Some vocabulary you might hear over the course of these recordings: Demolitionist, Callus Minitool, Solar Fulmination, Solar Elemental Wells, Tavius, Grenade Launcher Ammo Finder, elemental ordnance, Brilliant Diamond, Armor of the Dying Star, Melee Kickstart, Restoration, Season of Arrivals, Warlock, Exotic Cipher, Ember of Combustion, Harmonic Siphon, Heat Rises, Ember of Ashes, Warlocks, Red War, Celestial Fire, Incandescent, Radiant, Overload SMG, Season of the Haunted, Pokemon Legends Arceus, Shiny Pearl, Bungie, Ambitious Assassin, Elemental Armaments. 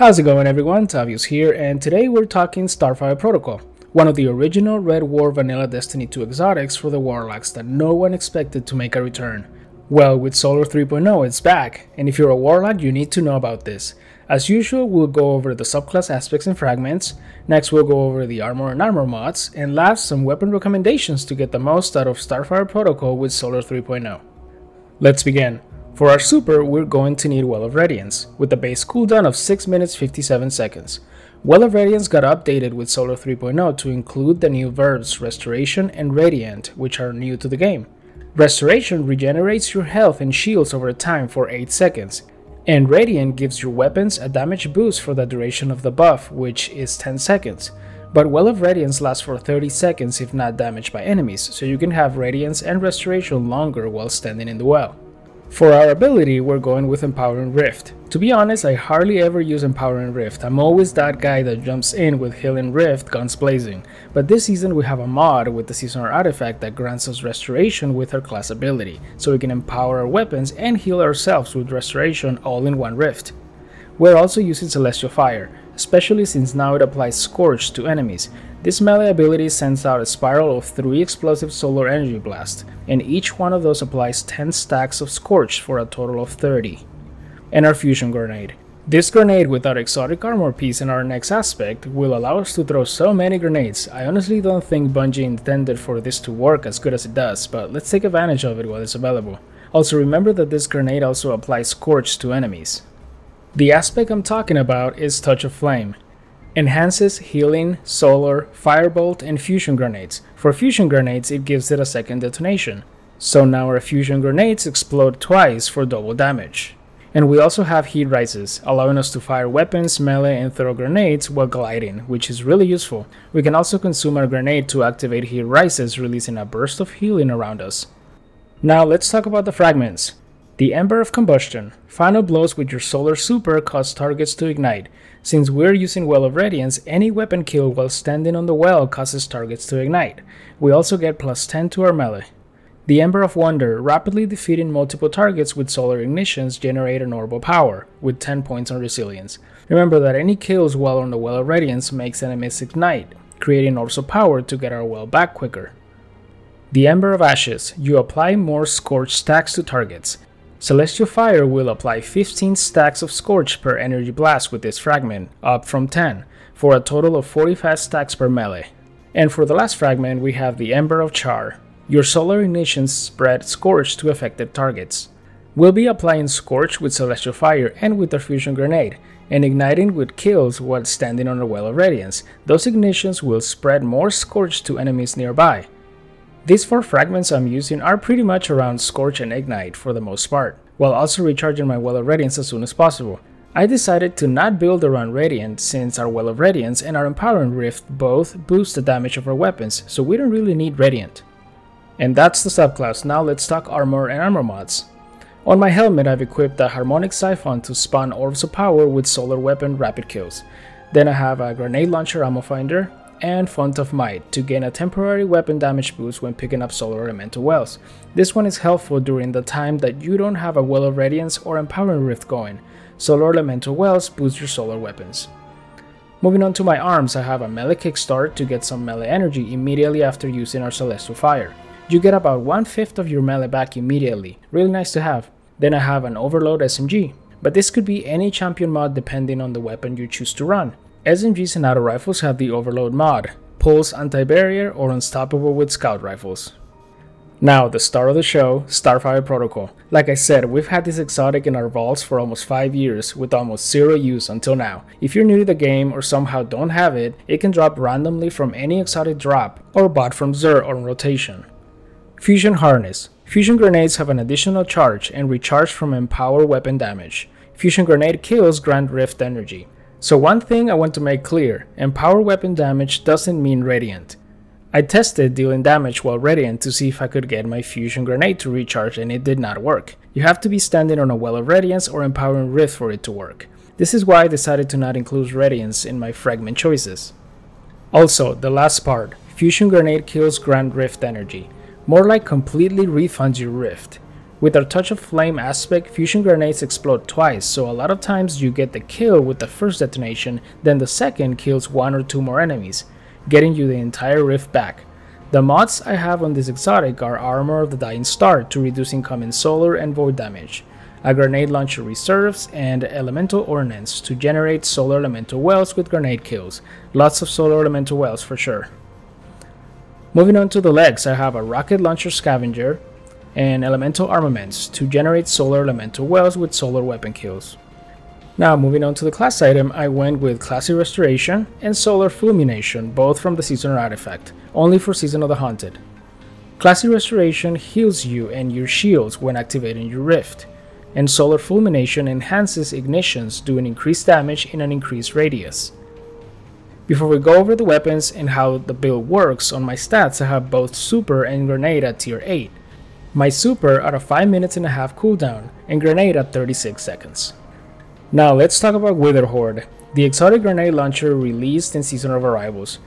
How's it going, everyone? Tavius here, and today we're talking Starfire Protocol, one of the original Red War vanilla Destiny 2 exotics for the Warlocks that no one expected to make a return. Well, with Solar 3.0 it's back, and if you're a Warlock you need to know about this. As usual, we'll go over the subclass aspects and fragments, next we'll go over the armor and armor mods, and last some weapon recommendations to get the most out of Starfire Protocol with Solar 3.0. Let's begin. For our super, we're going to need Well of Radiance, with a base cooldown of 6 minutes 57 seconds. Well of Radiance got updated with Solar 3.0 to include the new verbs Restoration and Radiant, which are new to the game. Restoration regenerates your health and shields over time for 8 seconds, and Radiant gives your weapons a damage boost for the duration of the buff, which is 10 seconds. But Well of Radiance lasts for 30 seconds if not damaged by enemies, so you can have Radiance and Restoration longer while standing in the well. For our ability, we're going with Empowering Rift. To be honest, I hardly ever use Empowering Rift. I'm always that guy that jumps in with Healing Rift, guns blazing. But this season we have a mod with the seasonal artifact that grants us Restoration with our class ability, so we can empower our weapons and heal ourselves with Restoration all in one rift. We're also using Celestial Fire, especially since now it applies Scorch to enemies. This melee ability sends out a spiral of 3 explosive solar energy blasts, and each one of those applies 10 stacks of Scorch for a total of 30. And our Fusion Grenade. This grenade with our exotic armor piece and our next aspect will allow us to throw so many grenades. I honestly don't think Bungie intended for this to work as good as it does, but let's take advantage of it while it's available. Also remember that this grenade also applies Scorch to enemies. The aspect I'm talking about is Touch of Flame. Enhances Healing, Solar, Firebolt, and Fusion Grenades. For Fusion Grenades, it gives it a second detonation. So now our Fusion Grenades explode twice for double damage. And we also have Heat Rises, allowing us to fire weapons, melee, and throw grenades while gliding, which is really useful. We can also consume our grenade to activate Heat Rises, releasing a burst of healing around us. Now let's talk about the fragments. The Ember of Combustion. Final blows with your Solar Super cause targets to ignite. Since we're using Well of Radiance, any weapon kill while standing on the well causes targets to ignite. We also get plus 10 to our melee. The Ember of Wonder. Rapidly defeating multiple targets with Solar Ignitions generate an Orb of Power, with 10 points on Resilience. Remember that any kills while on the Well of Radiance makes enemies ignite, creating Orbs of Power to get our well back quicker. The Ember of Ashes. You apply more Scorch stacks to targets. Celestial Fire will apply 15 stacks of Scorch per energy blast with this fragment, up from 10, for a total of 45 stacks per melee. And for the last fragment we have the Ember of Char. Your Solar Ignitions spread Scorch to affected targets. We'll be applying Scorch with Celestial Fire and with the Fusion Grenade, and igniting with kills while standing on a Well of Radiance. Those ignitions will spread more Scorch to enemies nearby. These 4 fragments I'm using are pretty much around Scorch and Ignite for the most part, while also recharging my Well of Radiance as soon as possible. I decided to not build around Radiant since our Well of Radiance and our Empowering Rift both boost the damage of our weapons, so we don't really need Radiant. And that's the subclass. Now let's talk armor and armor mods. On my helmet I've equipped a Harmonic Siphon to spawn Orbs of Power with Solar Weapon rapid kills. Then I have a Grenade Launcher Ammo Finder, and Font of Might to gain a temporary weapon damage boost when picking up Solar Elemental Wells. This one is helpful during the time that you don't have a Well of Radiance or Empowering Rift going. Solar Elemental Wells boost your solar weapons. Moving on to my arms, I have a Melee Kickstart to get some melee energy immediately after using our Celestial Fire. You get about 1/5 of your melee back immediately, really nice to have. Then I have an Overload SMG, but this could be any champion mod depending on the weapon you choose to run. SMGs and auto rifles have the Overload mod, Pulse Anti-Barrier or Unstoppable with Scout Rifles. Now the star of the show, Starfire Protocol. Like I said, we've had this exotic in our vaults for almost 5 years with almost zero use until now. If you're new to the game or somehow don't have it, it can drop randomly from any exotic drop or bought from Xur on rotation. Fusion Harness. Fusion Grenades have an additional charge and recharge from Empower Weapon damage. Fusion Grenade kills grant Rift energy. So one thing I want to make clear, Empower Weapon damage doesn't mean Radiant. I tested dealing damage while Radiant to see if I could get my Fusion Grenade to recharge, and it did not work. You have to be standing on a Well of Radiance or Empowering Rift for it to work. This is why I decided to not include Radiance in my fragment choices. Also, the last part, Fusion Grenade kills grant Rift energy. More like completely refunds your Rift. With our Touch of Flame aspect, fusion grenades explode twice, so a lot of times you get the kill with the first detonation, then the second kills one or two more enemies, getting you the entire rift back. The mods I have on this exotic are Armor of the Dying Star to reduce incoming solar and void damage, a Grenade Launcher Reserves, and Elemental Ordnance to generate Solar Elemental Wells with grenade kills. Lots of Solar Elemental Wells for sure. Moving on to the legs, I have a Rocket Launcher Scavenger and Elemental Armaments to generate Solar Elemental Wells with solar weapon kills. Now moving on to the class item, I went with Classy Restoration and Solar Fulmination, both from the Seasonal Artifact, only for Season of the Haunted. Classy Restoration heals you and your shields when activating your rift, and Solar Fulmination enhances ignitions doing increased damage in an increased radius. Before we go over the weapons and how the build works, on my stats I have both Super and Grenade at tier 8, my Super at a 5.5-minute cooldown and Grenade at 36 seconds. Now let's talk about Witherhoard, the exotic grenade launcher released in Season of Arrivals.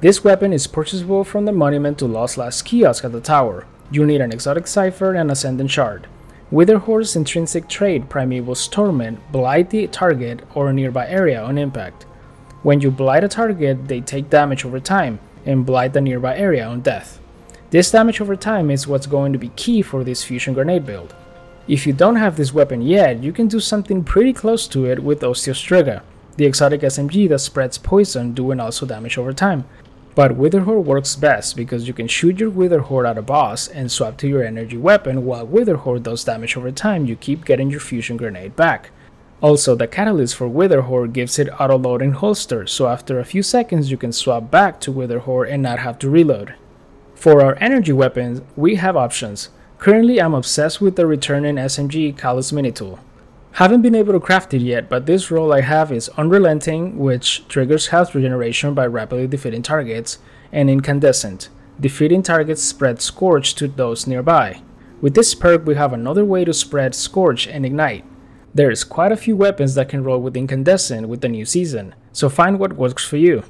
This weapon is purchasable from the Monument to Lost Last kiosk at the tower. You need an exotic cipher and ascendant shard. Witherhoard's intrinsic trait, Primeval's Torment, blight the target or a nearby area on impact. When you blight a target, they take damage over time and blight the nearby area on death. This damage over time is what's going to be key for this fusion grenade build. If you don't have this weapon yet, you can do something pretty close to it with Osteostriga, the exotic SMG that spreads poison doing also damage over time. But Witherhoard works best because you can shoot your Witherhoard at a boss and swap to your energy weapon while Witherhoard does damage over time. You keep getting your fusion grenade back. Also, the catalyst for Witherhoard gives it auto-loading holster, so after a few seconds you can swap back to Witherhoard and not have to reload. For our energy weapons, we have options. Currently, I'm obsessed with the returning SMG Callus Minitool. Haven't been able to craft it yet, but this role I have is Unrelenting, which triggers health regeneration by rapidly defeating targets, and Incandescent, defeating targets spread Scorch to those nearby. With this perk, we have another way to spread Scorch and Ignite. There's quite a few weapons that can roll with Incandescent with the new season, so find what works for you.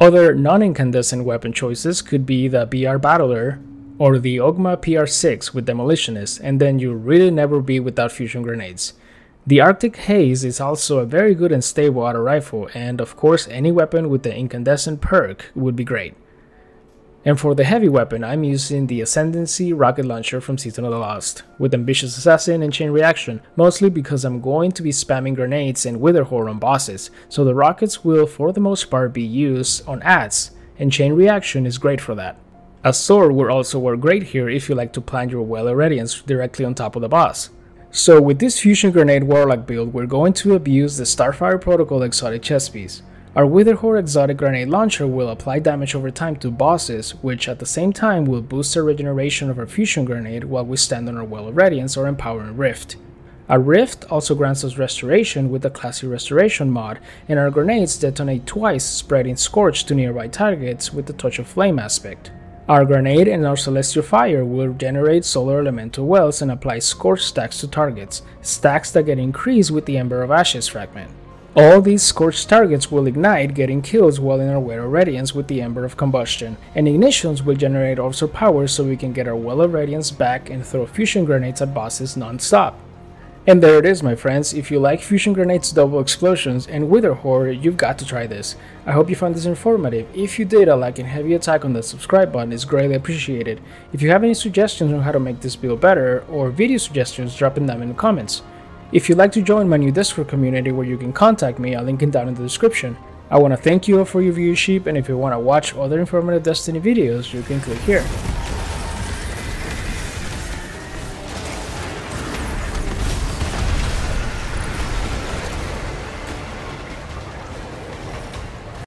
Other non-incandescent weapon choices could be the BR Battler, or the Ogma PR6 with Demolitionist, and then you'll really never be without fusion grenades. The Arctic Haze is also a very good and stable auto rifle, and of course any weapon with the incandescent perk would be great. And for the heavy weapon, I'm using the Ascendancy Rocket Launcher from Season of the Lost, with Ambitious Assassin and Chain Reaction, mostly because I'm going to be spamming grenades and Witherhoard on bosses, so the rockets will for the most part be used on adds, and Chain Reaction is great for that. A Xur would also work great here if you like to plant your Well of Radiance directly on top of the boss. So with this Fusion Grenade Warlock build, we're going to abuse the Starfire Protocol exotic chest piece. Our Witherhoard exotic grenade launcher will apply damage over time to bosses, which at the same time will boost the regeneration of our Fusion Grenade while we stand on our Well of Radiance or Empowering Rift. Our Rift also grants us Restoration with the Classy Restoration mod, and our grenades detonate twice, spreading Scorch to nearby targets with the Touch of Flame aspect. Our Grenade and our Celestial Fire will generate Solar Elemental Wells and apply Scorch stacks to targets, stacks that get increased with the Ember of Ashes fragment. All these Scorch targets will ignite, getting kills while in our Well of Radiance with the Ember of Combustion, and ignitions will generate also power so we can get our Well of Radiance back and throw fusion grenades at bosses non-stop. And there it is, my friends. If you like fusion grenades, double explosions, and Witherhoard, you've got to try this. I hope you found this informative. If you did, a like and heavy attack on the subscribe button is greatly appreciated. If you have any suggestions on how to make this build better, or video suggestions, drop them in the comments. If you'd like to join my new Discord community where you can contact me, I'll link it down in the description. I want to thank you all for your viewership, and if you want to watch other informative Destiny videos, you can click here.